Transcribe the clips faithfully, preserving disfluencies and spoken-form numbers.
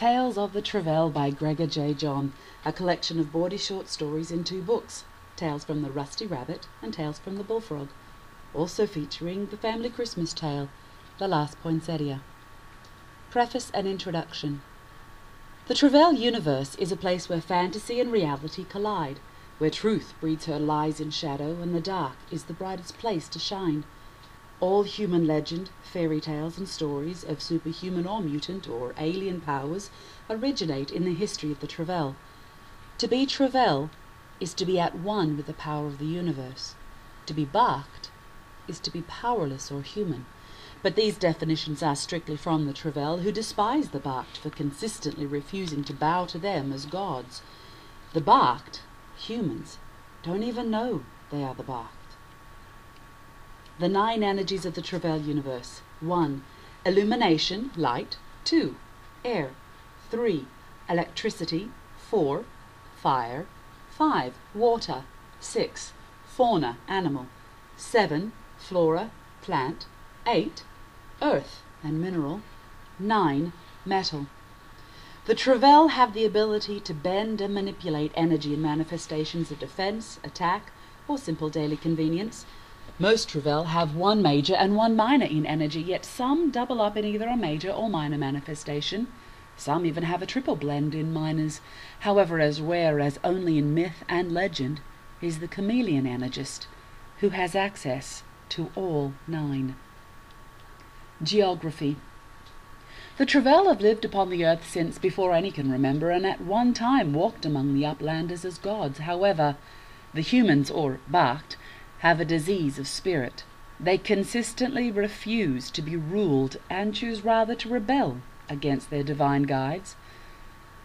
Tales of the Trevel by Gregga J. Johnn, a collection of bawdy short stories in two books, Tales from the Rusty Rabbit and Tales from the Bullfrog, also featuring the family Christmas tale, The Last Poinsettia. Preface and Introduction. The Trevel universe is a place where fantasy and reality collide, where truth breeds her lies in shadow and the dark is the brightest place to shine. All human legend, fairy tales and stories of superhuman or mutant or alien powers originate in the history of the Trevel. To be Trevel is to be at one with the power of the universe. To be Bakht is to be powerless or human. But these definitions are strictly from the Trevel, who despise the Bakht for consistently refusing to bow to them as gods. The Bakht, humans, don't even know they are the Bakht. The nine energies of the Trevel universe. One. Illumination, light. Two. Air. Three. Electricity. Four. Fire. Five. Water. Six. Fauna, animal. Seven. Flora, plant. Eight. Earth and mineral. Nine. Metal. The Trevel have the ability to bend and manipulate energy in manifestations of defense, attack, or simple daily convenience. Most Trevel have one major and one minor in energy, yet some double up in either a major or minor manifestation. Some even have a triple blend in minors. However, as rare as only in myth and legend is the chameleon energist, who has access to all nine. Geography. The Trevel have lived upon the earth since before any can remember, and at one time walked among the uplanders as gods. However, the humans, or Bakht, have a disease of spirit. They consistently refuse to be ruled and choose rather to rebel against their divine guides.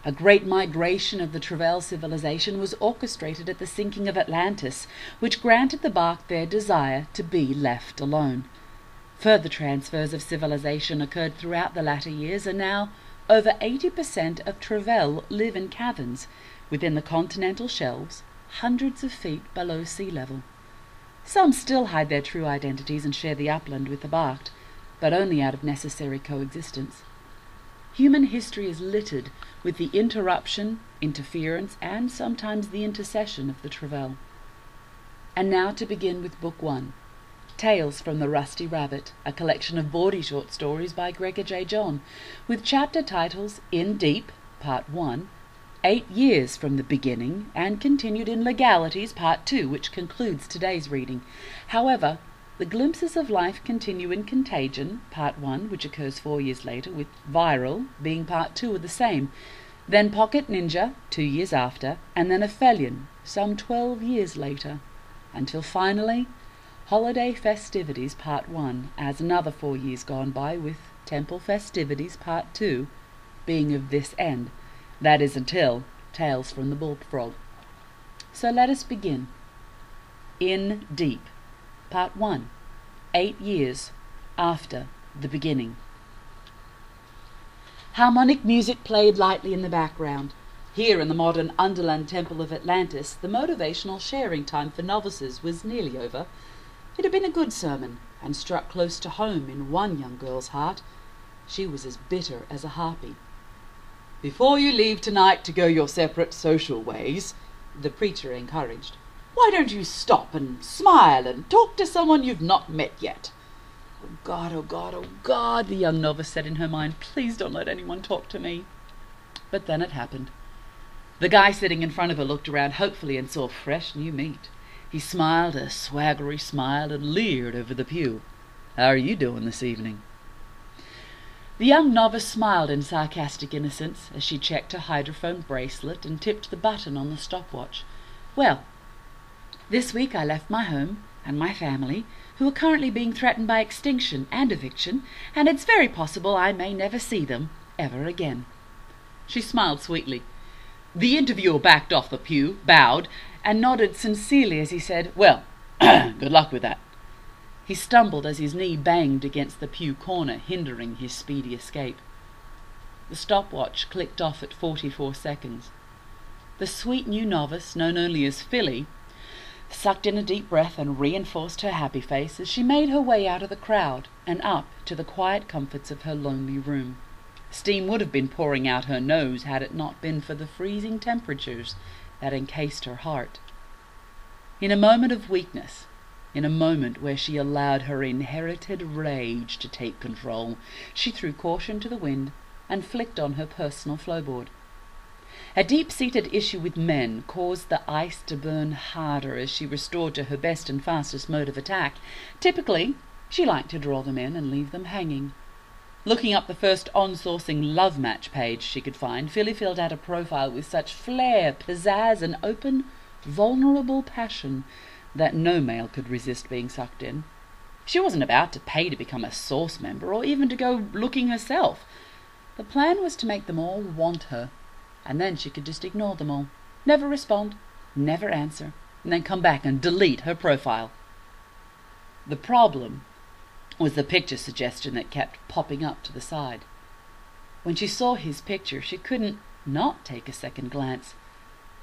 A great migration of the Trevel civilization was orchestrated at the sinking of Atlantis, which granted the Bakht their desire to be left alone. Further transfers of civilization occurred throughout the latter years, and now over eighty percent of Trevel live in caverns within the continental shelves, hundreds of feet below sea level. Some still hide their true identities and share the upland with the Bakht, but only out of necessary coexistence. Human history is littered with the interruption, interference, and sometimes the intercession of the Trevel. And now to begin with Book One, Tales from the Rusty Rabbit, a collection of bawdy short stories by Gregga J. Johnn, with chapter titles In Deep, Part One, Eight Years from the Beginning, and Continued in Legalities, Part Two, which concludes today's reading. However, the glimpses of life continue in Contagion, Part One, which occurs four years later, with Viral being Part Two of the same, then Pocket Ninja, two years after, and then Aphelion, some twelve years later, until finally Holiday Festivities, Part One, as another four years gone by, with Temple Festivities, Part Two, being of this end. That is until Tales from the Bullfrog. So let us begin. In Deep, Part One, Eight Years After the Beginning. Harmonic music played lightly in the background. Here in the modern underland temple of Atlantis, the motivational sharing time for novices was nearly over. It had been a good sermon, and struck close to home in one young girl's heart. She was as bitter as a harpy. "Before you leave tonight to go your separate social ways," the preacher encouraged, "why don't you stop and smile and talk to someone you've not met yet?" "Oh God, oh God, oh God," the young novice said in her mind, "please don't let anyone talk to me." But then it happened. The guy sitting in front of her looked around hopefully and saw fresh new meat. He smiled a swaggery smile and leered over the pew. "How are you doing this evening?" The young novice smiled in sarcastic innocence as she checked her hydrophone bracelet and tipped the button on the stopwatch. "Well, this week I left my home and my family, who are currently being threatened by extinction and eviction, and it's very possible I may never see them ever again." She smiled sweetly. The interviewer backed off the pew, bowed, and nodded sincerely as he said, "Well, good luck with that." He stumbled as his knee banged against the pew corner, hindering his speedy escape. The stopwatch clicked off at forty-four seconds. The sweet new novice, known only as Philly, sucked in a deep breath and reinforced her happy face as she made her way out of the crowd and up to the quiet comforts of her lonely room. Steam would have been pouring out her nose had it not been for the freezing temperatures that encased her heart. In a moment of weakness, in a moment where she allowed her inherited rage to take control, she threw caution to the wind and flicked on her personal flowboard. A deep-seated issue with men caused the ice to burn harder as she restored to her best and fastest mode of attack. Typically, she liked to draw them in and leave them hanging. Looking up the first on-sourcing love match page she could find, Philly filled out a profile with such flair, pizzazz, and open, vulnerable passion that no male could resist being sucked in. She wasn't about to pay to become a source member or even to go looking herself. The plan was to make them all want her, and then she could just ignore them all, never respond, never answer, and then come back and delete her profile. The problem was the picture suggestion that kept popping up to the side. When she saw his picture, she couldn't not take a second glance.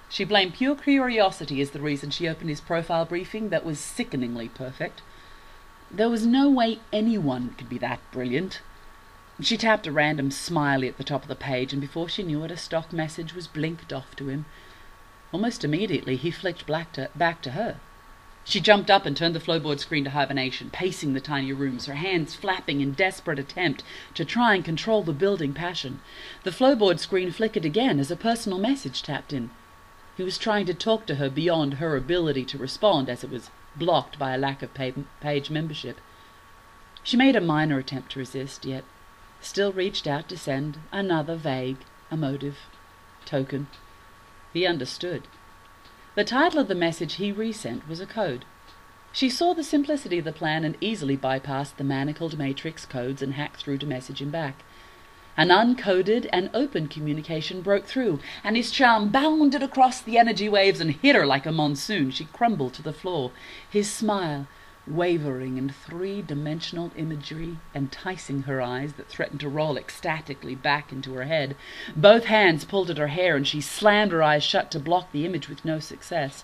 She blamed pure curiosity as the reason she opened his profile briefing that was sickeningly perfect. There was no way anyone could be that brilliant. She tapped a random smiley at the top of the page, and before she knew it, a stock message was blinked off to him. Almost immediately, he flicked black to, back to her. She jumped up and turned the flowboard screen to hibernation, pacing the tiny rooms, her hands flapping in desperate attempt to try and control the building passion. The flowboard screen flickered again as a personal message tapped in. He was trying to talk to her beyond her ability to respond, as it was blocked by a lack of page membership. She made a minor attempt to resist, yet still reached out to send another vague, emotive token. He understood. The title of the message he resent was a code. She saw the simplicity of the plan and easily bypassed the manacled matrix codes and hacked through to message him back. An uncoded and open communication broke through, and his charm bounded across the energy waves and hit her like a monsoon. She crumbled to the floor, his smile wavering in three-dimensional imagery, enticing her eyes that threatened to roll ecstatically back into her head. Both hands pulled at her hair, and she slammed her eyes shut to block the image with no success.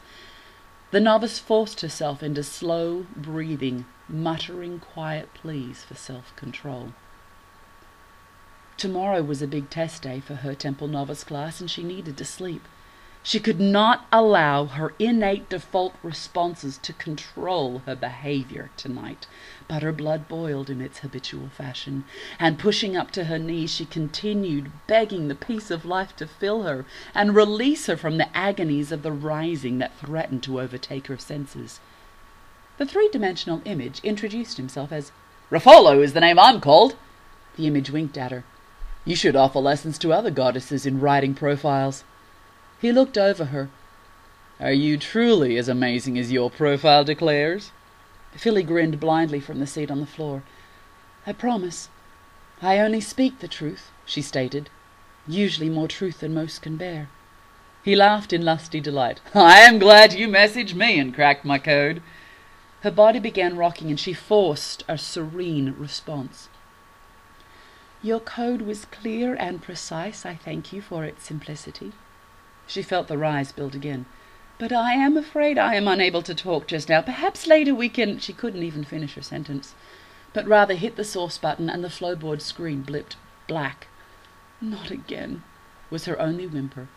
The novice forced herself into slow breathing, muttering quiet pleas for self-control. Tomorrow was a big test day for her temple novice class, and she needed to sleep. She could not allow her innate default responses to control her behavior tonight, but her blood boiled in its habitual fashion, and pushing up to her knees, she continued begging the peace of life to fill her and release her from the agonies of the rising that threatened to overtake her senses. The three-dimensional image introduced himself as, "Raffolo is the name I'm called." The image winked at her. "You should offer lessons to other goddesses in writing profiles." He looked over her. "Are you truly as amazing as your profile declares?" Philly grinned blindly from the seat on the floor. "I promise. I only speak the truth," she stated. "Usually more truth than most can bear." He laughed in lusty delight. "I am glad you messaged me and cracked my code." Her body began rocking, and she forced a serene response. "Your code was clear and precise. I thank you for its simplicity." She felt the rise build again. "But I am afraid I am unable to talk just now. Perhaps later we can—" She couldn't even finish her sentence, but rather hit the source button, and the flowboard screen blipped black. "Not again," was her only whimper,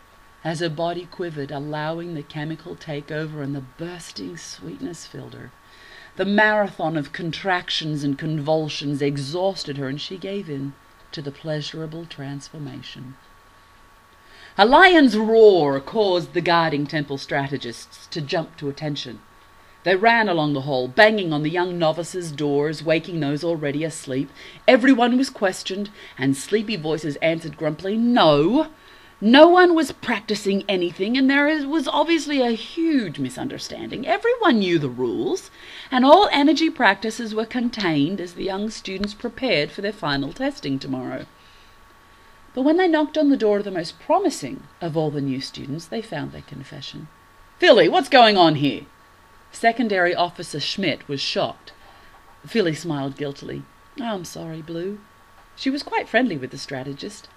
as her body quivered, allowing the chemical takeover, and the bursting sweetness filled her. The marathon of contractions and convulsions exhausted her, and she gave in to the pleasurable transformation. A lion's roar caused the guarding temple strategists to jump to attention. They ran along the hall, banging on the young novices' doors, waking those already asleep. Everyone was questioned, and sleepy voices answered grumpily, "No, no one was practicing anything, and there was obviously a huge misunderstanding. Everyone knew the rules, and all energy practices were contained as the young students prepared for their final testing tomorrow." But when they knocked on the door of the most promising of all the new students, they found their confession. "Philly, what's going on here?" Secondary Officer Schmidt was shocked. Philly smiled guiltily. "Oh, I'm sorry, Blue." She was quite friendly with the strategist.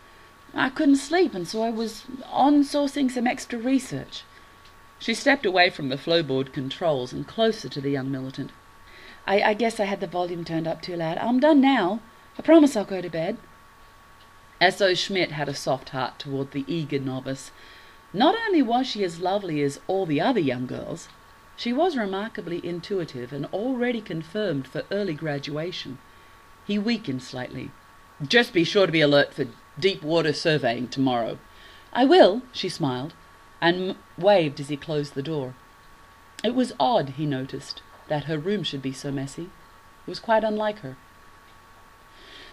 "I couldn't sleep, and so I was on-sourcing some extra research." She stepped away from the flowboard controls and closer to the young militant. I, I guess I had the volume turned up too loud. I'm done now. I promise I'll go to bed." S O. Schmidt had a soft heart toward the eager novice. Not only was she as lovely as all the other young girls, she was remarkably intuitive and already confirmed for early graduation. He weakened slightly. "Just be sure to be alert for deep water surveying tomorrow." "I will," she smiled, and waved as he closed the door. It was odd, he noticed, that her room should be so messy. It was quite unlike her.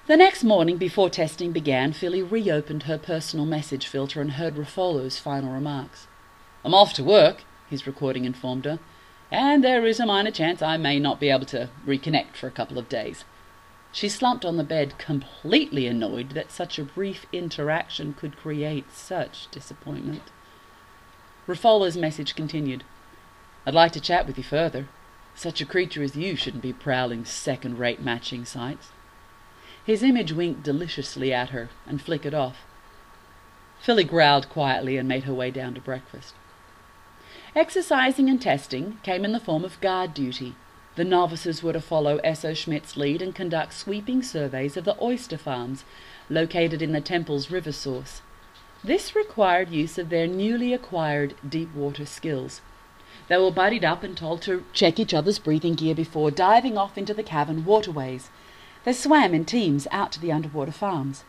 The next morning, before testing began, Philly reopened her personal message filter and heard Raffolo's final remarks. "I'm off to work," his recording informed her, "and there is a minor chance I may not be able to reconnect for a couple of days." She slumped on the bed, completely annoyed that such a brief interaction could create such disappointment. Raffolo's message continued. "I'd like to chat with you further. Such a creature as you shouldn't be prowling second-rate matching sites." His image winked deliciously at her and flickered off. Philly growled quietly and made her way down to breakfast. Exercising and testing came in the form of guard duty. The novices were to follow S O. Schmidt's lead and conduct sweeping surveys of the oyster farms located in the temple's river source. This required use of their newly acquired deep-water skills. They were buddied up and told to check each other's breathing gear before diving off into the cavern waterways. They swam in teams out to the underwater farms.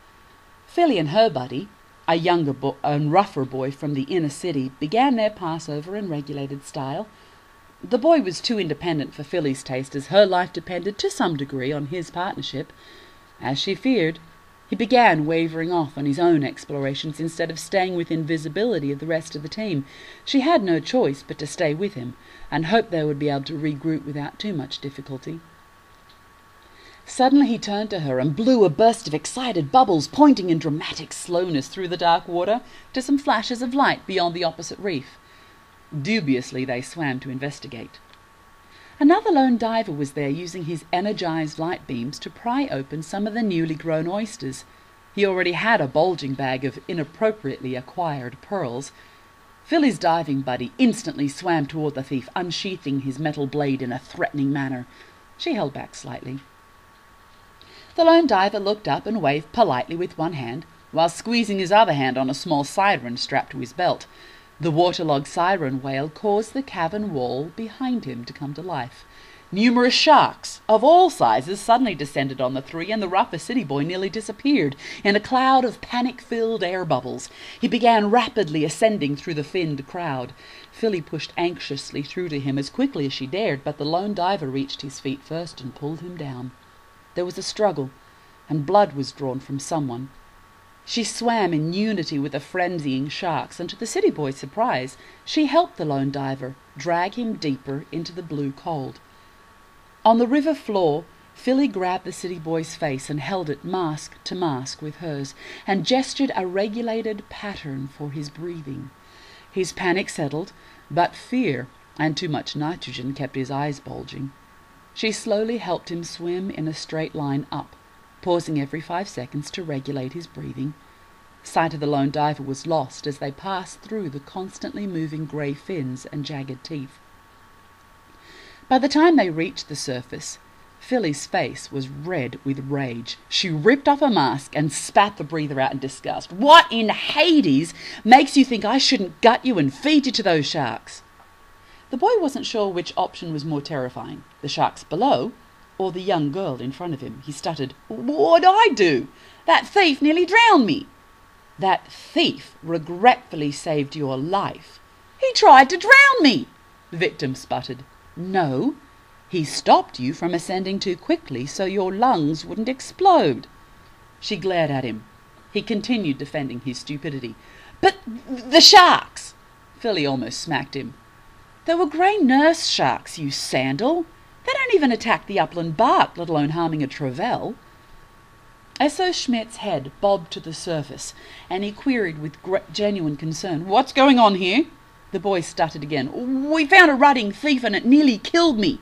Philly and her buddy, a younger bo and rougher boy from the inner city, began their Passover in regulated style. The boy was too independent for Philly's taste, as her life depended to some degree on his partnership. As she feared, he began wavering off on his own explorations instead of staying within visibility of the rest of the team. She had no choice but to stay with him and hope they would be able to regroup without too much difficulty. Suddenly he turned to her and blew a burst of excited bubbles, pointing in dramatic slowness through the dark water to some flashes of light beyond the opposite reef. Dubiously they swam to investigate. Another lone diver was there, using his energized light beams to pry open some of the newly grown oysters. He already had a bulging bag of inappropriately acquired pearls. Philly's diving buddy instantly swam toward the thief, unsheathing his metal blade in a threatening manner. She held back slightly. The lone diver looked up and waved politely with one hand, while squeezing his other hand on a small siren strapped to his belt. The waterlogged siren wail caused the cavern wall behind him to come to life. Numerous sharks of all sizes suddenly descended on the three, and the rougher city boy nearly disappeared in a cloud of panic-filled air bubbles. He began rapidly ascending through the finned crowd. Philly pushed anxiously through to him as quickly as she dared, but the lone diver reached his feet first and pulled him down. There was a struggle, and blood was drawn from someone. She swam in unity with the frenzying sharks, and to the city boy's surprise, she helped the lone diver drag him deeper into the blue cold. On the river floor, Philly grabbed the city boy's face and held it mask to mask with hers, and gestured a regulated pattern for his breathing. His panic settled, but fear and too much nitrogen kept his eyes bulging. She slowly helped him swim in a straight line up, pausing every five seconds to regulate his breathing. Sight of the lone diver was lost as they passed through the constantly moving grey fins and jagged teeth. By the time they reached the surface, Philly's face was red with rage. She ripped off her mask and spat the breather out in disgust. "What in Hades makes you think I shouldn't gut you and feed you to those sharks?" The boy wasn't sure which option was more terrifying, the sharks below or the young girl in front of him. He stuttered, "What'd I do? That thief nearly drowned me." "That thief regretfully saved your life." "He tried to drown me," the victim sputtered. "No, he stopped you from ascending too quickly so your lungs wouldn't explode." She glared at him. He continued defending his stupidity. "But the sharks!" Philly almost smacked him. "There were grey nurse sharks, you sandal. They don't even attack the upland bark, let alone harming a Trevel." S O. Schmidt's head bobbed to the surface, and he queried with genuine concern, "What's going on here?" The boy stuttered again. "We found a rutting thief, and it nearly killed me."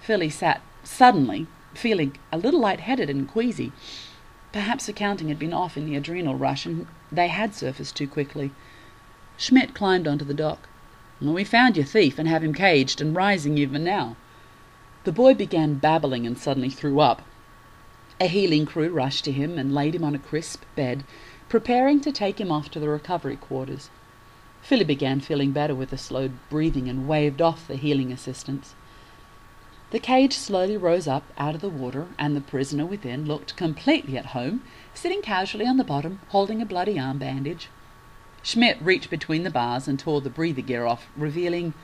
Philly sat suddenly, feeling a little light-headed and queasy. Perhaps the counting had been off in the adrenal rush, and they had surfaced too quickly. Schmidt climbed onto the dock. "We found your thief and have him caged and rising even now." The boy began babbling and suddenly threw up. A healing crew rushed to him and laid him on a crisp bed, preparing to take him off to the recovery quarters. Philly began feeling better with the slowed breathing and waved off the healing assistance. The cage slowly rose up out of the water, and the prisoner within looked completely at home, sitting casually on the bottom, holding a bloody arm bandage. Schmidt reached between the bars and tore the breather gear off, revealing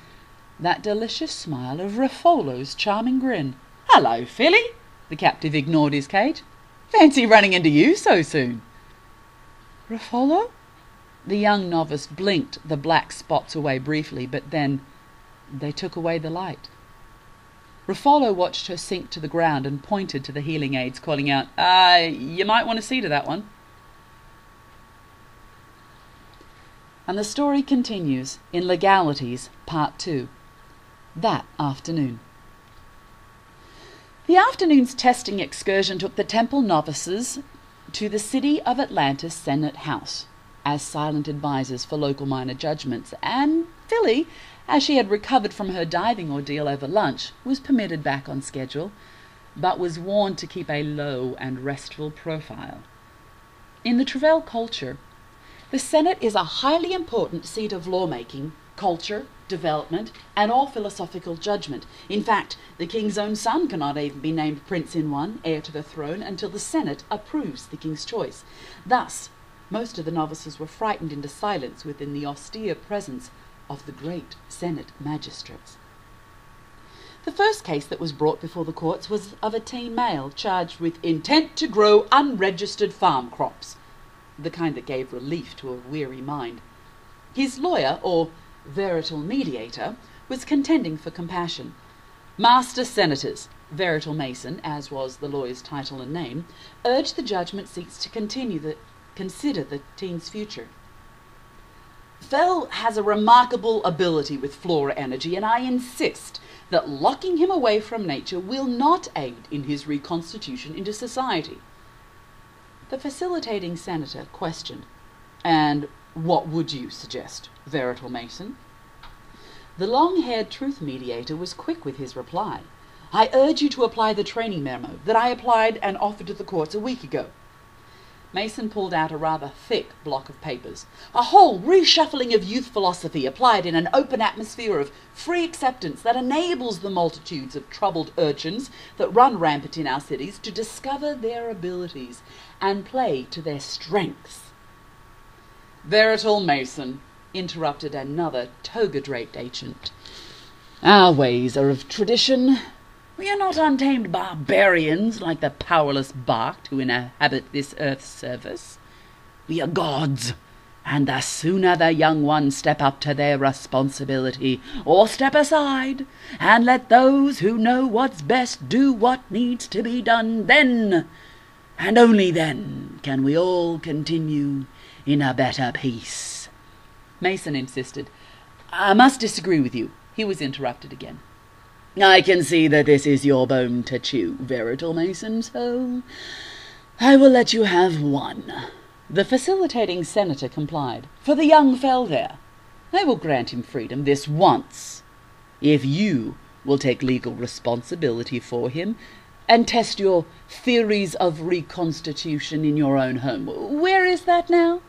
that delicious smile of Raffolo's charming grin. "Hello, Philly!" The captive ignored his cage. "Fancy running into you so soon." "Raffolo?" The young novice blinked the black spots away briefly, but then they took away the light. Raffolo watched her sink to the ground and pointed to the healing aids, calling out, "Ah, uh, you might want to see to that one." And the story continues in Legalities, Part two, that afternoon. The afternoon's testing excursion took the temple novices to the City of Atlantis Senate House as silent advisors for local minor judgments, and Philly, as she had recovered from her diving ordeal over lunch, was permitted back on schedule, but was warned to keep a low and restful profile. In the Trevel culture, the Senate is a highly important seat of lawmaking, culture, development, and all philosophical judgment. In fact, the king's own son cannot even be named prince in one, heir to the throne, until the Senate approves the king's choice. Thus, most of the novices were frightened into silence within the austere presence of the great Senate magistrates. The first case that was brought before the courts was of a teen male charged with intent to grow unregistered farm crops, the kind that gave relief to a weary mind. His lawyer, or Verital mediator, was contending for compassion. Master Senators, Verital Mason, as was the lawyer's title and name, urged the judgment seats to continue the, consider the teen's future. "Fell has a remarkable ability with flora energy, and I insist that locking him away from nature will not aid in his reconstitution into society." The facilitating senator questioned, "And what would you suggest, Verital Mason?" The long-haired truth mediator was quick with his reply. "I urge you to apply the training memo that I applied and offered to the courts a week ago." Mason pulled out a rather thick block of papers. "A whole reshuffling of youth philosophy applied in an open atmosphere of free acceptance that enables the multitudes of troubled urchins that run rampant in our cities to discover their abilities and play to their strengths." "Verital Mason," interrupted another toga-draped ancient, "our ways are of tradition. We are not untamed barbarians like the powerless Bakht who inhabit this earth's surface. We are gods, and the sooner the young ones step up to their responsibility, or step aside, and let those who know what's best do what needs to be done, then, and only then, can we all continue in a better peace." Mason insisted, "I must disagree with you." He was interrupted again. "I can see that this is your bone to chew, Verital Mason, so I will let you have one." The facilitating senator complied. "For the young Fell there, I will grant him freedom this once, if you will take legal responsibility for him and test your theories of reconstitution in your own home. Where is that now?"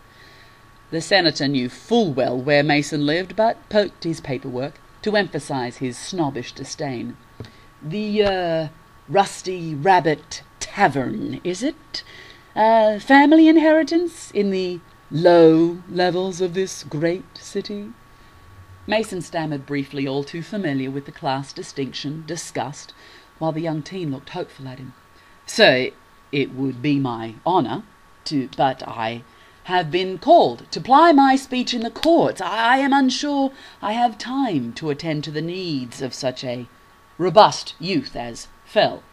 The senator knew full well where Mason lived, but poked his paperwork to emphasize his snobbish disdain. "The uh, Rusty Rabbit Tavern, is it? Uh, family inheritance in the low levels of this great city?" Mason stammered briefly, all too familiar with the class distinction, disgust, while the young teen looked hopeful at him. "So it would be my honour to, but I have been called to ply my speech in the courts. I am unsure I have time to attend to the needs of such a robust youth as Fell."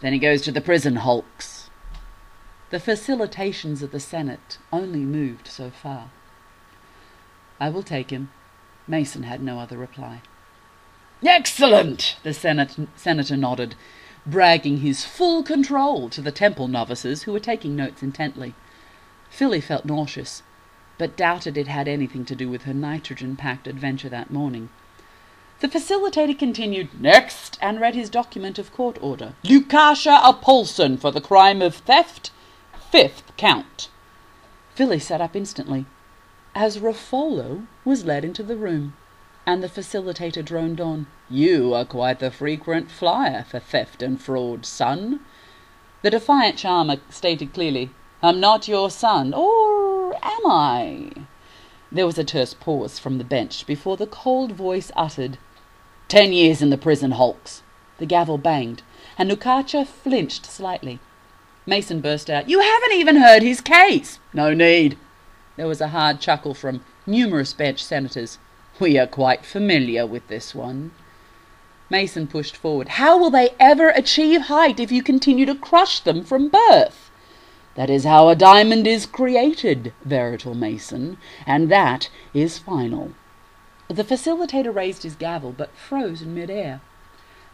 "Then he goes to the prison hulks." The facilitations of the Senate only moved so far. "I will take him." Mason had no other reply. "Excellent!" The senator, senator nodded, bragging his full control to the temple novices who were taking notes intently. Philly felt nauseous, but doubted it had anything to do with her nitrogen-packed adventure that morning. The facilitator continued next and read his document of court order. Lucasia Apolson for the crime of theft, fifth count. Philly sat up instantly, as Raffolo was led into the room, and the facilitator droned on. You are quite the frequent flyer for theft and fraud, son. The defiant charmer stated clearly, I'm not your son, or am I? There was a terse pause from the bench before the cold voice uttered, Ten years in the prison, hulks. The gavel banged, and Nukacha flinched slightly. Mason burst out, You haven't even heard his case. No need. There was a hard chuckle from numerous bench senators. We are quite familiar with this one. Mason pushed forward. How will they ever achieve height if you continue to crush them from birth? That is how a diamond is created, Verital Mason, and that is final. The facilitator raised his gavel but froze in mid-air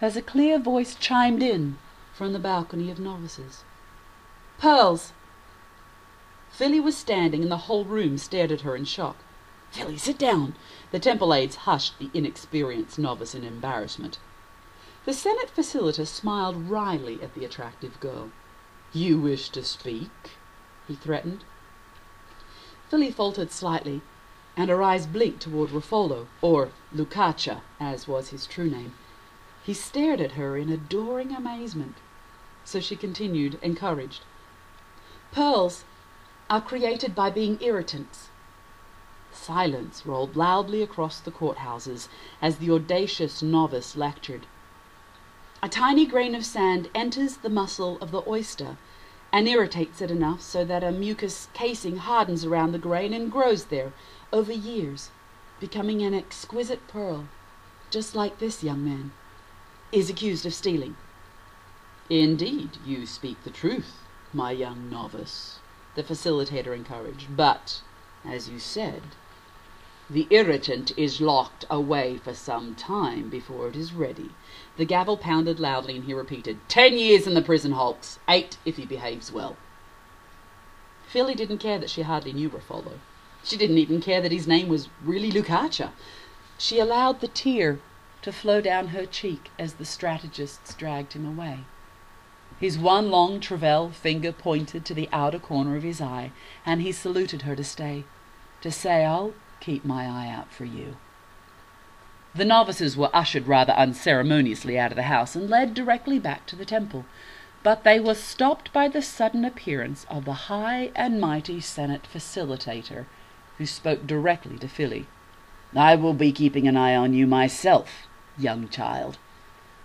as a clear voice chimed in from the balcony of novices. Pearls! Philly was standing, and the whole room stared at her in shock. Philly, sit down! The temple aides hushed the inexperienced novice in embarrassment. The Senate facilitator smiled wryly at the attractive girl. You wish to speak? He threatened. Philly faltered slightly, and her eyes blinked toward Raffolo, or Lucacha, as was his true name. He stared at her in adoring amazement, so she continued, encouraged. Pearls are created by being irritants. Silence rolled loudly across the courthouses as the audacious novice lectured. A tiny grain of sand enters the muscle of the oyster and irritates it enough so that a mucus casing hardens around the grain and grows there over years, becoming an exquisite pearl, just like this young man, is accused of stealing. Indeed, you speak the truth, my young novice, the facilitator encouraged, but, as you said, the irritant is locked away for some time before it is ready. The gavel pounded loudly, and he repeated, Ten years in the prison, hulks, eight if he behaves well. Philly didn't care that she hardly knew Raffolo. She didn't even care that his name was really Lucacha. She allowed the tear to flow down her cheek as the strategists dragged him away. His one long Trevel finger pointed to the outer corner of his eye, and he saluted her to stay, to say, I'll keep my eye out for you. The novices were ushered rather unceremoniously out of the house and led directly back to the temple, but they were stopped by the sudden appearance of the high and mighty Senate facilitator, who spoke directly to Philly. I will be keeping an eye on you myself, young child.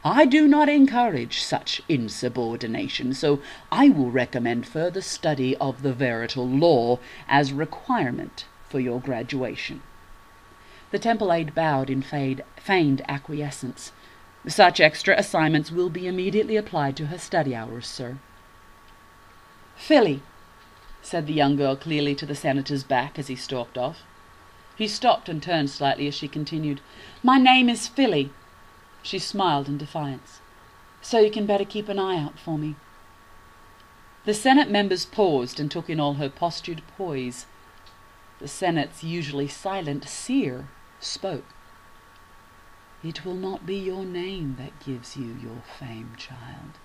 I do not encourage such insubordination, so I will recommend further study of the Verital Law as requirement for your graduation. The temple aide bowed in feigned acquiescence. Such extra assignments will be immediately applied to her study hours, sir. Philly, said the young girl clearly to the senator's back as he stalked off. He stopped and turned slightly as she continued. My name is Philly. She smiled in defiance. So you can better keep an eye out for me. The Senate members paused and took in all her postured poise. The Senate's usually silent seer spoke. It will not be your name that gives you your fame, child.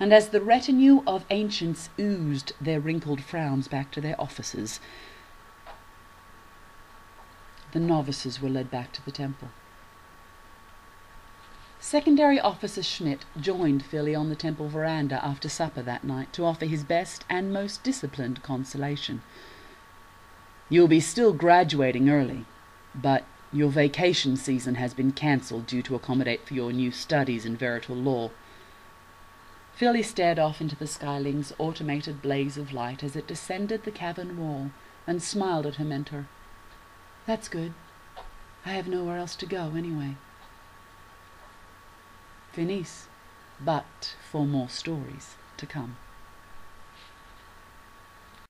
And as the retinue of ancients oozed their wrinkled frowns back to their offices, the novices were led back to the temple. Secondary Officer Schmidt joined Philly on the temple veranda after supper that night to offer his best and most disciplined consolation. You'll be still graduating early, but your vacation season has been cancelled due to accommodate for your new studies in Verital Law. Philly stared off into the Skyling's automated blaze of light as it descended the cavern wall and smiled at her mentor. That's good. I have nowhere else to go anyway. Finis, but for more stories to come.